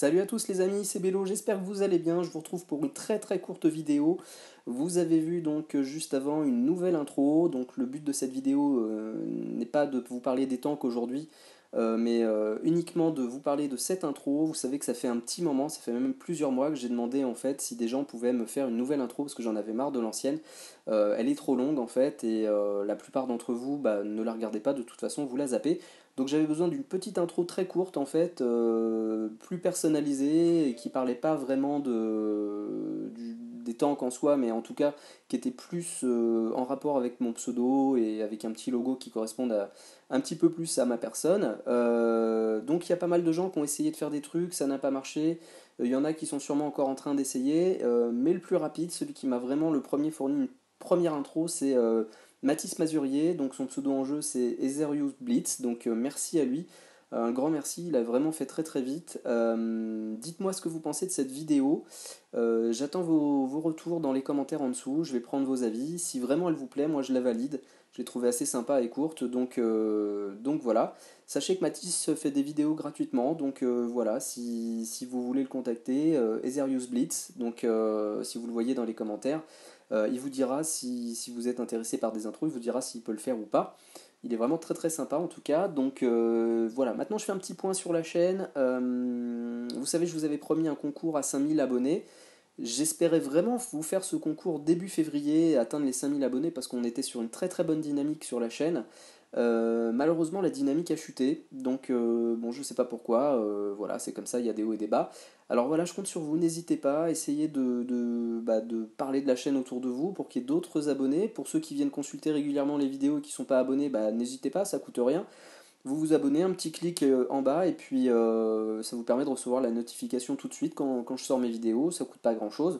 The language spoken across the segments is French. Salut à tous les amis, c'est Bélo, j'espère que vous allez bien, je vous retrouve pour une très courte vidéo. Vous avez vu donc juste avant une nouvelle intro, donc le but de cette vidéo n'est pas de vous parler des tanks aujourd'hui, mais uniquement de vous parler de cette intro. Vous savez que ça fait un petit moment, ça fait même plusieurs mois que j'ai demandé en fait si des gens pouvaient me faire une nouvelle intro parce que j'en avais marre de l'ancienne. Elle est trop longue en fait et la plupart d'entre vous ne la regardez pas, de toute façon vous la zappez. Donc j'avais besoin d'une petite intro très courte en fait, plus personnalisée et qui parlait pas vraiment des tanks en soi, mais en tout cas qui était plus en rapport avec mon pseudo et avec un petit logo qui corresponde un petit peu plus à ma personne. Donc il y a pas mal de gens qui ont essayé de faire des trucs, ça n'a pas marché. Il y en a qui sont sûrement encore en train d'essayer, mais le plus rapide, celui qui m'a vraiment le premier fourni une première intro, c'est Mathis Mazurier. Donc son pseudo en jeu c'est Etheriousblitz, donc merci à lui, un grand merci, il a vraiment fait très vite. Dites-moi ce que vous pensez de cette vidéo, j'attends vos retours dans les commentaires en dessous, je vais prendre vos avis, si vraiment elle vous plaît, moi je la valide, je l'ai trouvée assez sympa et courte, donc voilà. Sachez que Mathis fait des vidéos gratuitement, donc voilà, si vous voulez le contacter, Etheriousblitz, donc si vous le voyez dans les commentaires, il vous dira si vous êtes intéressé par des intros, il vous dira s'il peut le faire ou pas. Il est vraiment très sympa en tout cas, donc voilà. Maintenant je fais un petit point sur la chaîne, vous savez je vous avais promis un concours à 5000 abonnés, j'espérais vraiment vous faire ce concours début février, atteindre les 5000 abonnés parce qu'on était sur une très bonne dynamique sur la chaîne. Malheureusement la dynamique a chuté, donc bon je sais pas pourquoi, voilà c'est comme ça, il y a des hauts et des bas. Alors voilà, je compte sur vous, n'hésitez pas, essayez de parler de la chaîne autour de vous pour qu'il y ait d'autres abonnés. Pour ceux qui viennent consulter régulièrement les vidéos et qui sont pas abonnés, n'hésitez pas, ça coûte rien, vous vous abonnez, un petit clic en bas et puis ça vous permet de recevoir la notification tout de suite quand je sors mes vidéos, ça coûte pas grand chose.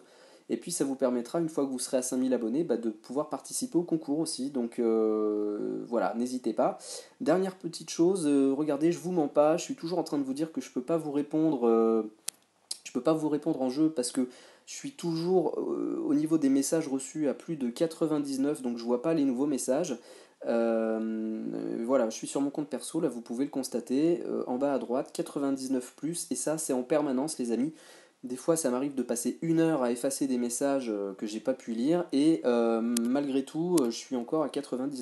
Et puis ça vous permettra, une fois que vous serez à 5000 abonnés, de pouvoir participer au concours aussi. Donc voilà, n'hésitez pas. Dernière petite chose, regardez, je vous mens pas, je suis toujours en train de vous dire que je peux pas vous répondre, en jeu parce que je suis toujours au niveau des messages reçus à plus de 99, donc je vois pas les nouveaux messages. Voilà, je suis sur mon compte perso, là vous pouvez le constater, en bas à droite, 99+, et ça c'est en permanence les amis. Des fois ça m'arrive de passer une heure à effacer des messages que j'ai pas pu lire et malgré tout je suis encore à 99+.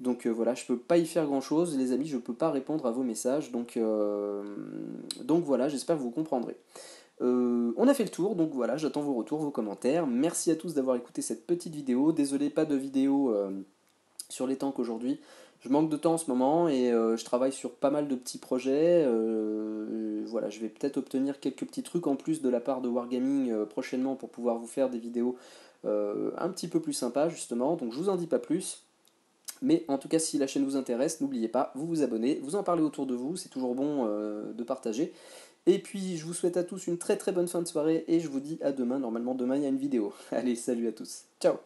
Donc voilà, je peux pas y faire grand chose les amis, je peux pas répondre à vos messages, donc voilà, j'espère que vous comprendrez. On a fait le tour, donc voilà, j'attends vos retours, vos commentaires. Merci à tous d'avoir écouté cette petite vidéo, désolé pas de vidéo sur les tanks aujourd'hui. Je manque de temps en ce moment et je travaille sur pas mal de petits projets. Voilà, je vais peut-être obtenir quelques petits trucs en plus de la part de Wargaming prochainement pour pouvoir vous faire des vidéos un petit peu plus sympas justement. Donc je vous en dis pas plus. Mais en tout cas, si la chaîne vous intéresse, n'oubliez pas, vous vous abonnez, vous en parlez autour de vous. C'est toujours bon de partager. Et puis je vous souhaite à tous une très bonne fin de soirée et je vous dis à demain. Normalement demain il y a une vidéo. Allez, salut à tous. Ciao.